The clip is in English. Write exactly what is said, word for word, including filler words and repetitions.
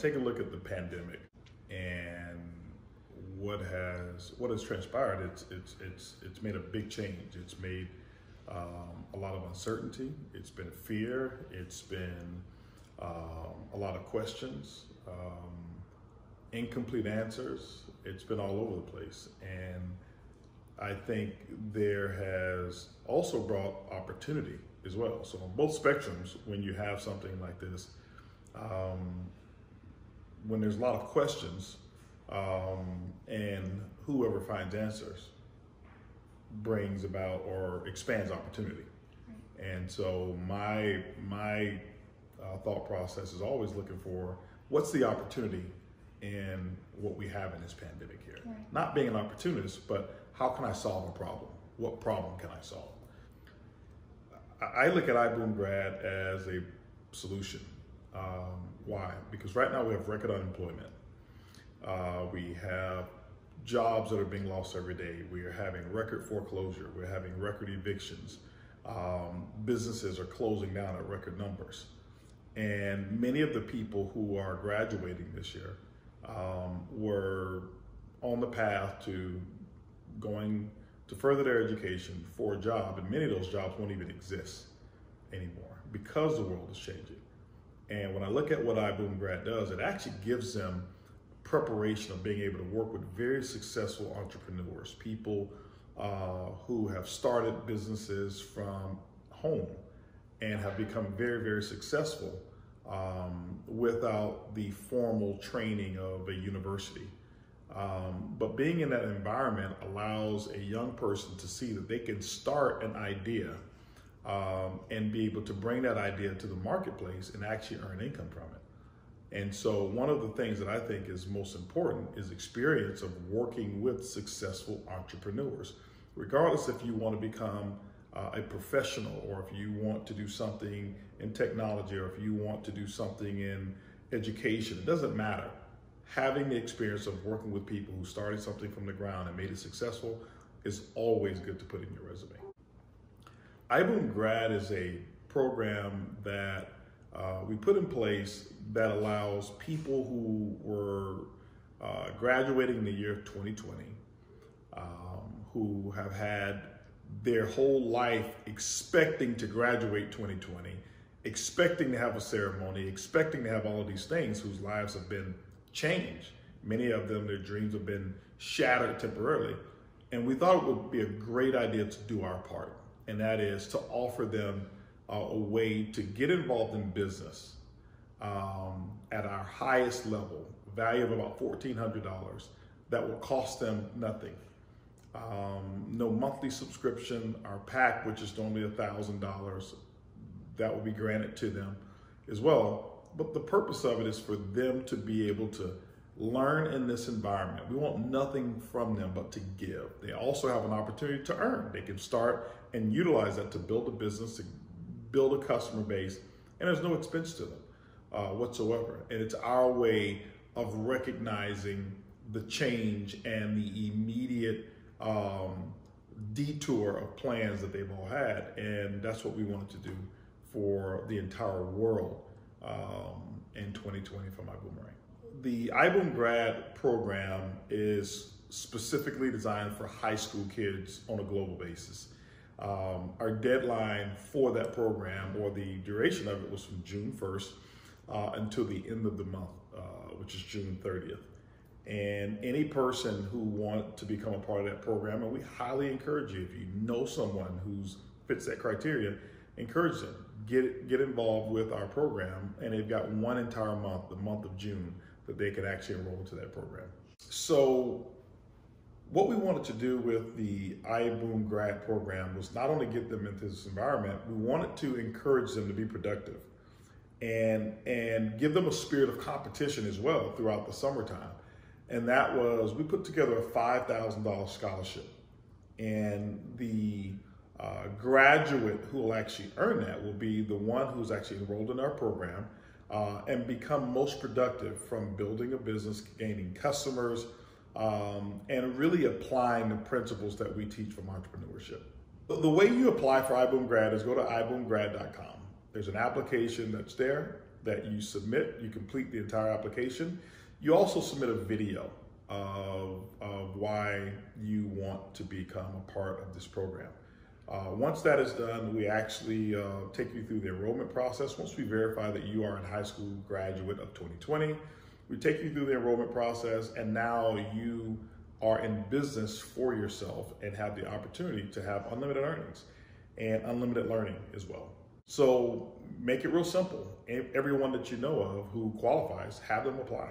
take a look at the pandemic and what has what has transpired. It's it's it's it's made a big change. It's made um, a lot of uncertainty. It's been fear. It's been um, a lot of questions, um, incomplete answers. It's been all over the place, and I think there has also brought opportunity as well. So on both spectrums, when you have something like this, um, when there's a lot of questions, um, and whoever finds answers brings about or expands opportunity. And so my, my uh, thought process is always looking for what's the opportunity in what we have in this pandemic here. Right. Not being an opportunist, but how can I solve a problem? What problem can I solve? I look at iBüümGrad as a solution. Um, why? Because right now we have record unemployment. Uh, we have jobs that are being lost every day. We are having record foreclosure. We're having record evictions. Um, businesses are closing down at record numbers. And many of the people who are graduating this year um, were on the path to going to further their education for a job, and many of those jobs won't even exist anymore because the world is changing. And when I look at what iBüümGrad does, it actually gives them preparation of being able to work with very successful entrepreneurs, people uh, who have started businesses from home and have become very, very successful um, without the formal training of a university. Um, but being in that environment allows a young person to see that they can start an idea um, and be able to bring that idea to the marketplace and actually earn income from it. And so one of the things that I think is most important is experience of working with successful entrepreneurs. Regardless if you want to become uh, a professional, or if you want to do something in technology, or if you want to do something in education, it doesn't matter. Having the experience of working with people who started something from the ground and made it successful is always good to put in your resume. iBüümGrad is a program that uh, we put in place that allows people who were uh, graduating in the year twenty twenty, um, who have had their whole life expecting to graduate twenty twenty, expecting to have a ceremony, expecting to have all of these things, whose lives have been change. Many of them, their dreams have been shattered temporarily. And we thought it would be a great idea to do our part. And that is to offer them uh, a way to get involved in business um, at our highest level, value of about fourteen hundred dollars, that will cost them nothing. Um, no monthly subscription. Our pack, which is normally one thousand dollars, that will be granted to them as well. But the purpose of it is for them to be able to learn in this environment. We want nothing from them but to give. They also have an opportunity to earn. They can start and utilize that to build a business, to build a customer base, and there's no expense to them uh, whatsoever. And it's our way of recognizing the change and the immediate um, detour of plans that they've all had. And that's what we wanted to do for the entire world Um, in twenty twenty from iBüümGrad. The iBüümGrad program is specifically designed for high school kids on a global basis. Um, our deadline for that program, or the duration of it, was from June first uh, until the end of the month, uh, which is June thirtieth. And any person who wants to become a part of that program, and we highly encourage you, if you know someone who fits that criteria, encourage them. Get, get involved with our program, and they've got one entire month, the month of June, that they could actually enroll to that program. So what we wanted to do with the iBüümGrad program was not only get them into this environment, we wanted to encourage them to be productive and, and give them a spirit of competition as well throughout the summertime. And that was, we put together a five thousand dollar scholarship, and the Uh, graduate who will actually earn that will be the one who's actually enrolled in our program uh, and become most productive from building a business, gaining customers, um, and really applying the principles that we teach from entrepreneurship. The way you apply for iBüümGrad is go to i Büüm Grad dot com. There's an application that's there. that you submit. You complete the entire application. You also submit a video of, of why you want to become a part of this program. Uh, once that is done, we actually uh, take you through the enrollment process. Once we verify that you are a high school graduate of twenty twenty, we take you through the enrollment process, and now you are in business for yourself and have the opportunity to have unlimited earnings and unlimited learning as well. So make it real simple. Everyone that you know of who qualifies, have them apply.